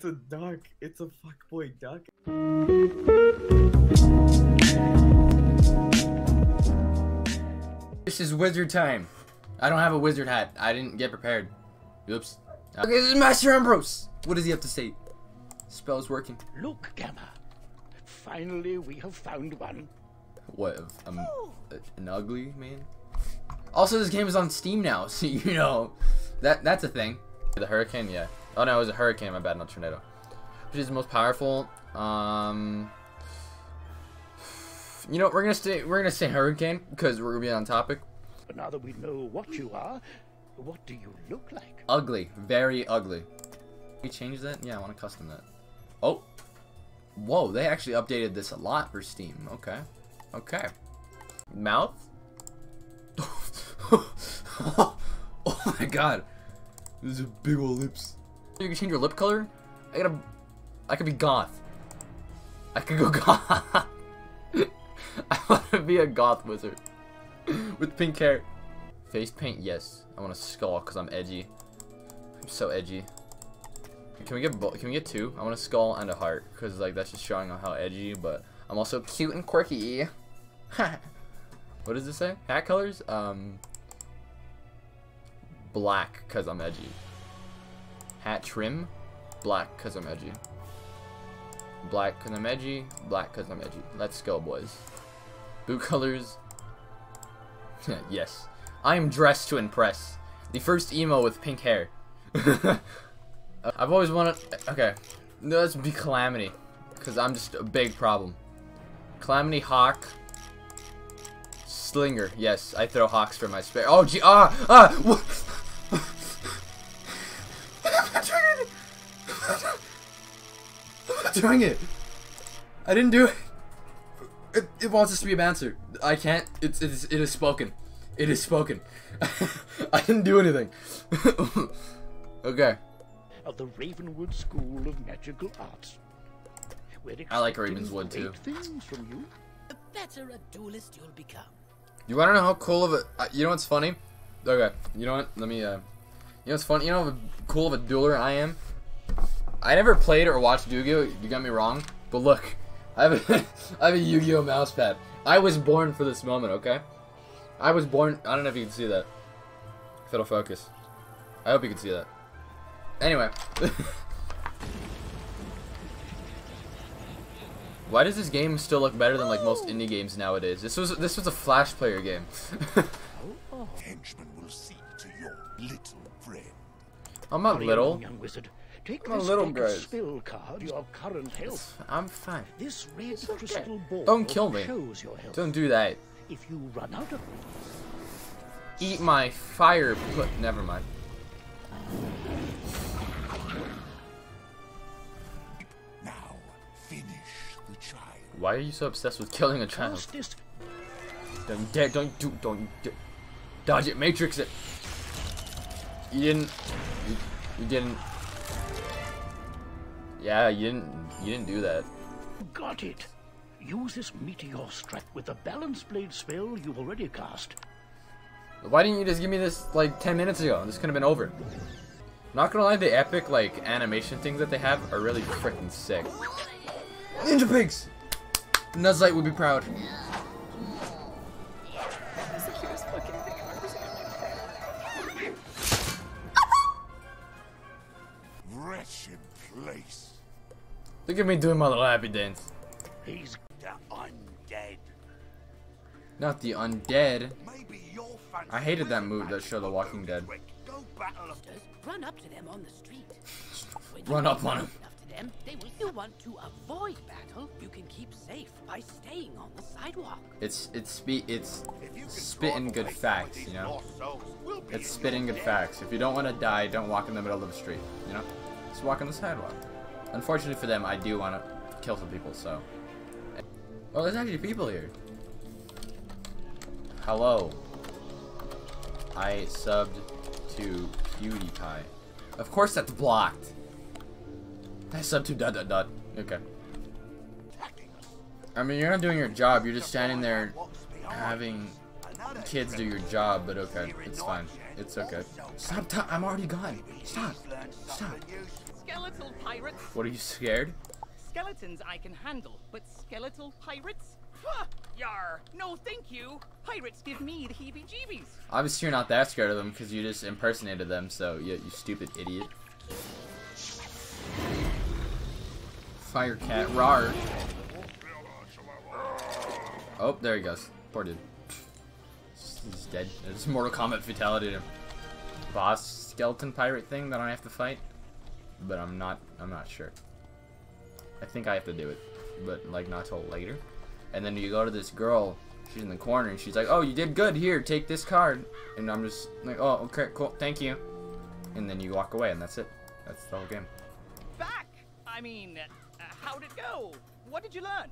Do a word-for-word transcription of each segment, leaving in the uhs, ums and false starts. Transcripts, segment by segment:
It's a duck. It's a fuckboy duck. This is wizard time. I don't have a wizard hat. I didn't get prepared. Oops. Okay, this is Master Ambrose. What does he have to say? Spell's working. Look, Gamma. Finally, we have found one. What? Um, an ugly man? Also, this game is on Steam now, so you know that that's a thing. The hurricane, yeah. Oh no, it was a hurricane. My bad, not a tornado. Which is the most powerful? Um, you know, we're gonna stay. We're gonna say hurricane because we're gonna be on topic. But now that we know what you are, what do you look like? Ugly, very ugly. Can we change that? Yeah, I want to custom that. Oh, whoa! They actually updated this a lot for Steam. Okay, okay. Mouth. Oh my god, these are big old lips. You can change your lip color. I gotta, I could be goth. I could go goth. I want to be a goth wizard with pink hair. Face paint, yes. I want a skull because I'm edgy. I'm so edgy. Can we get can we get two? I want a skull and a heart because like that's just showing how edgy. But I'm also cute and quirky. What does it say? Hat colors? Um, black because I'm edgy. Hat trim? Black because I'm edgy. Black because I'm edgy. Black because I'm edgy. Let's go, boys. Boot colors? Yes. I am dressed to impress. The first emo with pink hair. I've always wanted... Okay. No, let's be Calamity because I'm just a big problem. Calamity Hawk. Slinger, yes, I throw hawks for my spare. Oh, gee, ah, ah, what? I'm not doing it. I'm not doing it. I didn't do it. It, it wants us to be a bouncer. I can't. It's it is it is spoken. It is spoken. I didn't do anything. Okay. Of the Ravenwood School of Magical Arts. I like Ravenswood too. Things from you. The better a duelist you'll become. You wanna know how cool of a, you know what's funny? Okay, you know what, let me, uh, you know what's funny, you know how cool of a dueler I am? I never played or watched Yu-Gi-Oh, you got me wrong, but look, I have a, I have a Yu-Gi-Oh mousepad. I was born for this moment, okay? I was born, I don't know if you can see that, if it'll focus. I hope you can see that. Anyway. Why does this game still look better than like most indie games nowadays? This was this was a Flash player game. Henchmen will see to your little friend. I'm not little. Young, young wizard. Take I'm a little guy. Spill card your current health. I'm fine. This red crystal ball don't kill me. Don't do that. If you run out of eat my fire put. Never mind. Why are you so obsessed with killing a child? Don't dare, don't do, don't do, dodge it, matrix it. You didn't, you, you didn't. Yeah, you didn't, you didn't do that. Got it. Use this meteor strike with the balance blade spell you've already cast. Why didn't you just give me this like ten minutes ago? This could have been over. Not gonna lie, the epic like animation things that they have are really freaking sick. Ninja pigs. Nuzlite would be proud. Wretched place. Look at me doing my little happy dance. He's the undead. Not the undead. I hated that move that showed The Walking Dead. Go battle. Run up to them on the street. Run up on them. Them, they, if you want to avoid battle, you can keep safe by staying on the sidewalk. It's it's spe it's spitting good facts, you know. It's spitting good facts. If you don't want to die, don't walk in the middle of the street, you know. Just walk on the sidewalk. Unfortunately for them, I do want to kill some people. So, oh, there's actually people here. Hello. I subbed to PewDiePie. Of course, that's blocked. I sub to dot dot dot. Okay. I mean, you're not doing your job. You're just standing there having kids do your job, but okay. It's fine. It's okay. Stop. I'm already gone. Stop. Stop. Skeletal pirates. What, are you scared? Skeletons I can handle, but skeletal pirates? Huh, yar, no thank you. Pirates give me the heebie-jeebies. Obviously you're not that scared of them because you just impersonated them, so you, you stupid idiot. Fire cat, rawr. Oh, there he goes. Poor dude. He's dead. There's Mortal Kombat fatality to boss skeleton pirate thing that I have to fight. But I'm not I'm not sure. I think I have to do it. But like not till later. And then you go to this girl, she's in the corner and she's like, "Oh, you did good, here, take this card." And I'm just like, "Oh, okay, cool, thank you." And then you walk away and that's it. That's the whole game. Back! I mean, uh, how'd it go? What did you learn?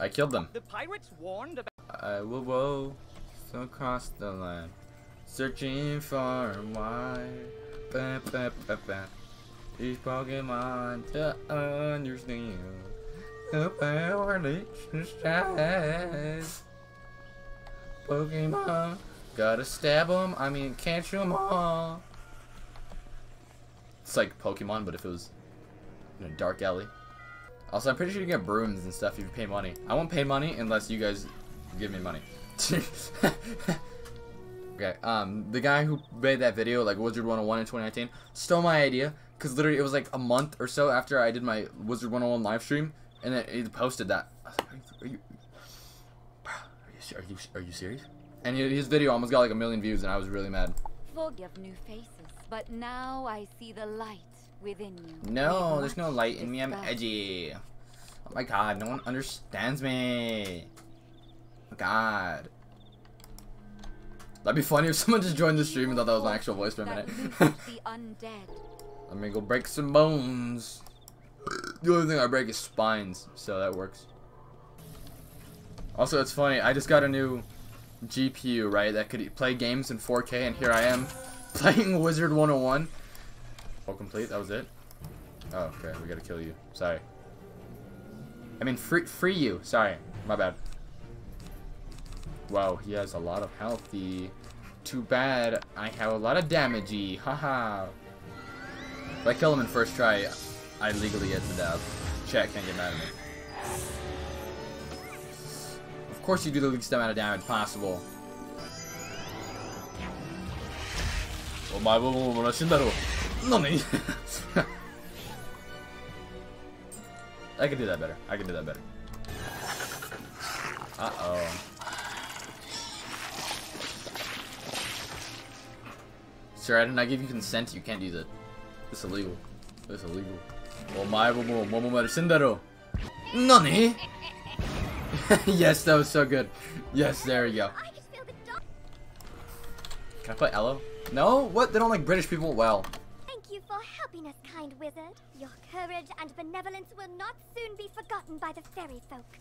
I killed them. The pirates warned about I will whoa. So across the land, searching far and wide. Ba, ba, ba, ba. Each Pokemon to understand the power that you has. Pokemon, gotta stab them. I mean, catch them all. It's like Pokemon, but if it was in a dark alley. Also, I'm pretty sure you can get brooms and stuff if you pay money. I won't pay money unless you guys give me money. Okay, um, the guy who made that video, like Wizard one oh one in twenty nineteen, stole my idea, because literally it was like a month or so after I did my Wizard one oh one live stream, and then he posted that. I was like, are you, are you, are you serious? And his video almost got like a million views, and I was really mad. Forgive new faces, but now I see the light within you. No, there's no light in me, I'm edgy. Oh my god, no one understands me. God. That'd be funny if someone just joined the stream and thought that was my actual voice for a minute. Let me go break some bones. The only thing I break is spines, so that works. Also, it's funny, I just got a new G P U, right, that could play games in four K, and here I am playing Wizard one oh one. Full complete, that was it? Oh, okay, we gotta kill you. Sorry. I mean, free, free you. Sorry, my bad. Wow, he has a lot of healthy. Too bad I have a lot of damagey. Haha. If I kill him in first try, I legally get the dab. Chat can't get mad at me. Of course you do the least amount of damage possible. Oh my god, Cinderella. Nani? I can do that better. I can do that better. Uh-oh. Sir, I did not give you consent. You can't do that. It's illegal. It's illegal. Oh my momo, momo maru sindaro. Nani? Yes, that was so good. Yes, there we go. Can I play Elo? No? What? They don't like British people? Well. Thank you for helping us, kind wizard. Your courage and benevolence will not soon be forgotten by the fairy folk.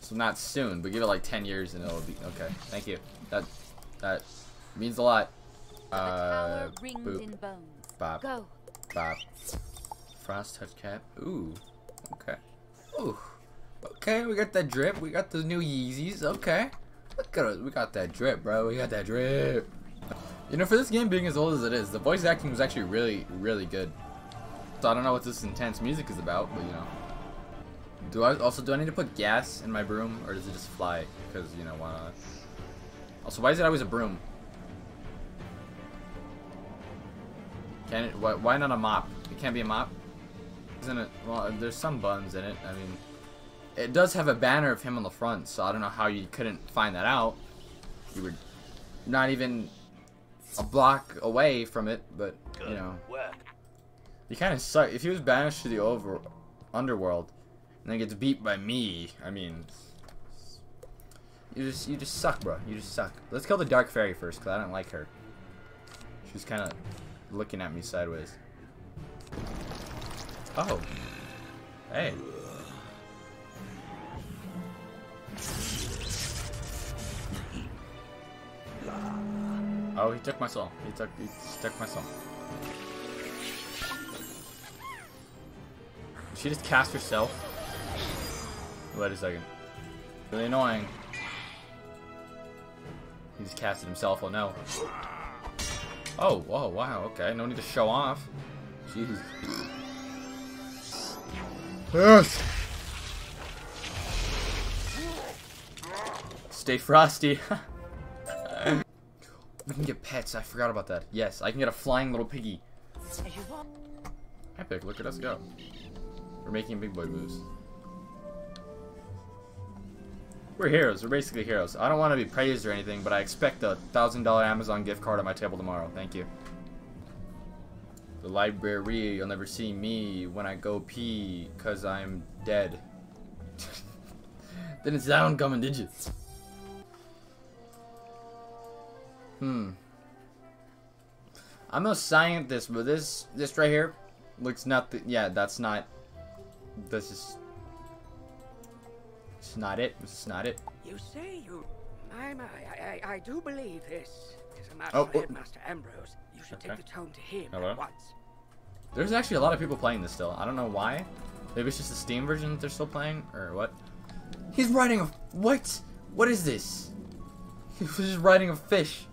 So not soon, but give it like ten years and it'll be okay. Thank you. That that means a lot. Uh, boop, bop, go. Bop, frost touch cap, ooh, okay, ooh, okay, we got that drip, we got the new Yeezys, okay, look at us, we got that drip, bro, we got that drip. You know, for this game being as old as it is, the voice acting was actually really, really good, so I don't know what this intense music is about, but you know. Do I, also, do I need to put gas in my broom, or does it just fly, because, you know, why not? Also, why is it always a broom? Can it, why, why not a mop? It can't be a mop. Isn't it? Well, there's some buns in it. I mean, it does have a banner of him on the front, so I don't know how you couldn't find that out. You were not even a block away from it, but you know, you kind of suck. If he was banished to the over underworld and then gets beat by me, I mean, you just you just suck, bro. You just suck. Let's kill the dark fairy first, cause I don't like her. She's kind of looking at me sideways. Oh. Hey. Oh, he took my soul. He took he took my soul. Did she just cast herself? Wait a second. Really annoying. He just casted himself, oh no. Oh, whoa, wow, okay. No need to show off. Jesus. Yes! Stay frosty. We can get pets. I forgot about that. Yes, I can get a flying little piggy. Epic, look at us go. We're making big boy moves. We're heroes. We're basically heroes. I don't want to be praised or anything, but I expect a thousand dollar Amazon gift card at my table tomorrow. Thank you. The library, you'll never see me when I go pee, because I'm dead. Didn't sound coming, did you? Hmm. I'm no scientist, but this this right here looks not the, yeah, that's not, this is, it's not it, this is not it. You say you, my, my, I, I, I do believe this. As a matter oh, of Master Ambrose, you should okay. take the tone to him Hello. at once. There's actually a lot of people playing this still. I don't know why. Maybe it's just the Steam version that they're still playing, or what? He's riding a, what? What is this? He was just riding a fish.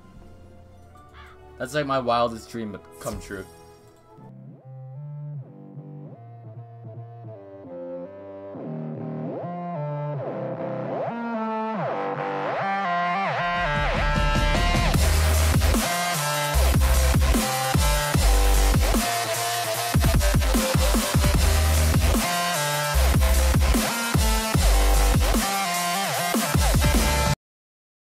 That's like my wildest dream come true.